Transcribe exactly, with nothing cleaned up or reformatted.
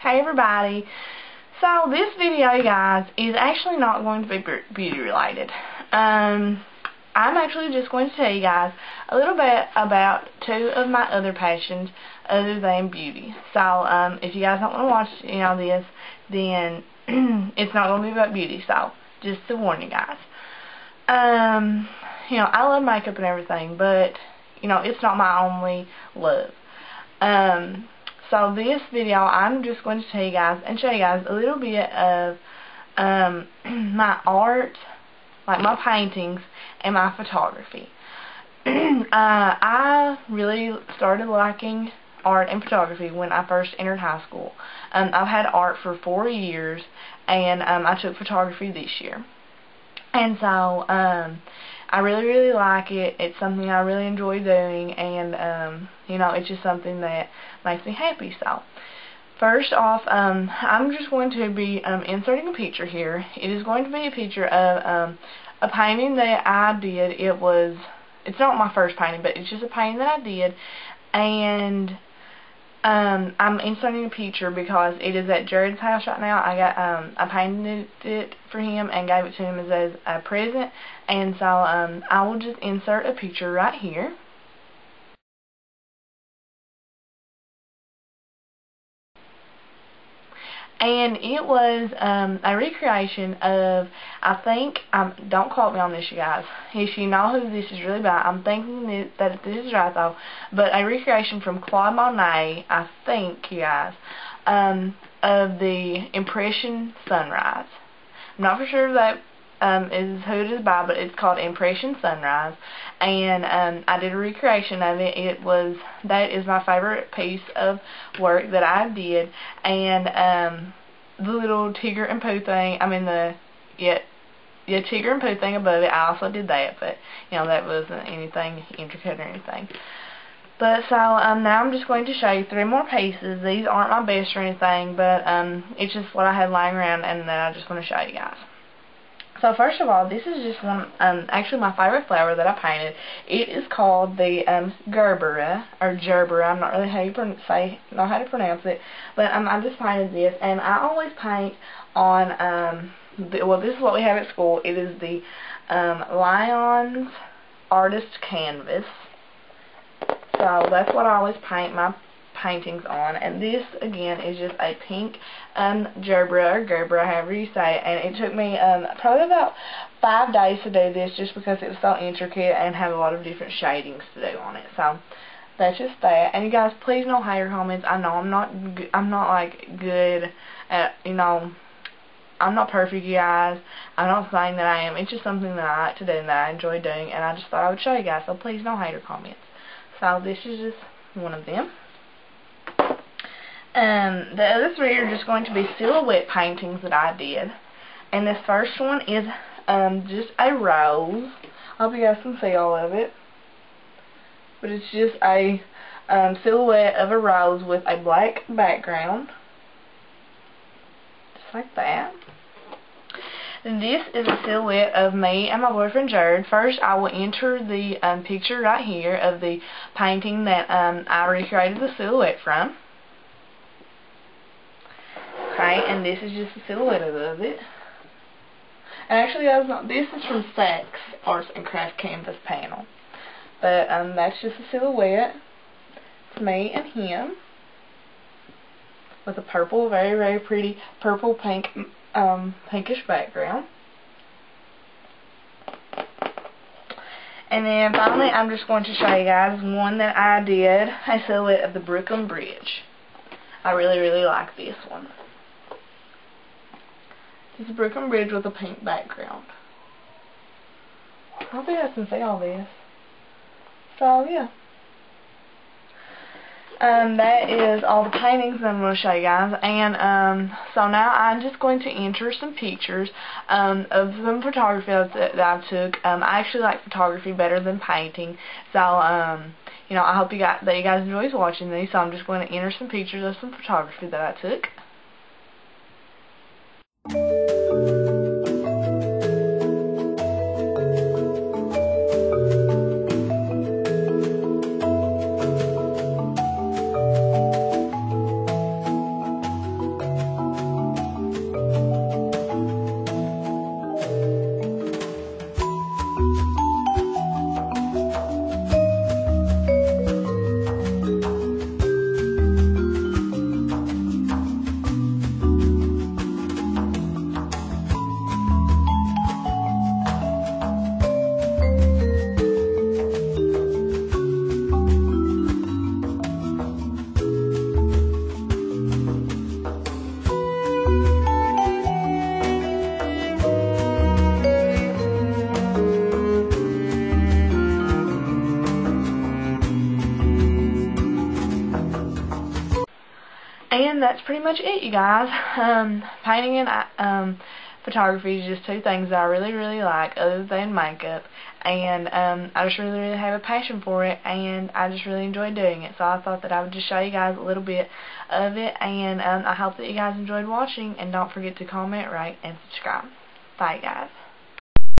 Hey everybody, so this video, guys, is actually not going to be beauty related. Um, I'm actually just going to tell you guys a little bit about two of my other passions other than beauty. So um, if you guys don't want to watch you know this, then it's not going to be about beauty, so just to warn you guys. Um, you know, I love makeup and everything, but you know, it's not my only love. Um, So this video, I'm just going to tell you guys and show you guys a little bit of um, my art, like my paintings and my photography. uh, I really started liking art and photography when I first entered high school. Um, I've had art for four years, and um, I took photography this year. And so um, I really, really like it. It's something I really enjoy doing, and um, you know, it's just something that makes me happy. So, first off, um, I'm just going to be um, inserting a picture here. It is going to be a picture of um, a painting that I did. It was, it's not my first painting, but it's just a painting that I did, and um, I'm inserting a picture because it is at Jared's house right now. I got, um, I painted it for him and gave it to him as, as a present. And so um, I will just insert a picture right here. And it was um, a recreation of, I think, um, don't quote me on this, you guys. If you know who this is really about, I'm thinking that this is right, though. But a recreation from Claude Monet, I think, you guys, um, of the Impression Sunrise. I'm not for sure that Um, is who it is by, but it's called Impression Sunrise, and um, I did a recreation of it. It was, that is my favorite piece of work that I did, and um, the little Tigger and Pooh thing, I mean the yeah, yeah Tigger and Pooh thing above it, I also did that, but you know, that wasn't anything intricate or anything. But so um, now I'm just going to show you three more pieces. These aren't my best or anything, but um, it's just what I had lying around, and that I just want to show you guys. So first of all, this is just one, um, actually my favorite flower that I painted. It is called the um, gerbera, or gerbera, I'm not really how you say, know how to pronounce it, but um, I just painted this, and I always paint on, um, the, well, this is what we have at school. It is the um, Lion's Artist Canvas, so that's what I always paint my paintings on, and this again is just a pink um, gerbera or gerbera, however you say it, and it took me um, probably about five days to do this just because it was so intricate and had a lot of different shadings to do on it. So that's just that. And you guys, please don't hate your comments. I know I'm not, I'm not like good at, you know, I'm not perfect, you guys. I'm not saying that I am. It's just something that I like to do and that I enjoy doing, and I just thought I would show you guys. So please don't hate your comments. So this is just one of them. Um, the other three are just going to be silhouette paintings that I did. And this first one is um, just a rose. I hope you guys can see all of it. But it's just a um, silhouette of a rose with a black background. Just like that. This is a silhouette of me and my boyfriend Jared. First, I will enter the um, picture right here of the painting that um, I recreated the silhouette from. Okay, and this is just a silhouette of it. And actually, guys, not, this is from Saks Arts and Craft Canvas panel. But um, that's just a silhouette. It's me and him with a purple, very, very pretty purple pink. Um, pinkish background. And then finally, I'm just going to show you guys one that I did, a silhouette of the Brooklyn Bridge. I really, really like this one. It's a Brooklyn Bridge with a pink background. I hope you guys can see all this. So, yeah. Um, that is all the paintings that I'm going to show you guys, and um, so now I'm just going to enter some pictures um, of some photography that, that I took. Um, I actually like photography better than painting, so um, you know, I hope you got, that you guys enjoy watching these. So I'm just going to enter some pictures of some photography that I took. And that's pretty much it, you guys. Um, painting and um, photography is just two things that I really, really like other than makeup. And um, I just really, really have a passion for it, and I just really enjoy doing it. So I thought that I would just show you guys a little bit of it. And um, I hope that you guys enjoyed watching. And don't forget to comment, rate, and subscribe. Bye, guys.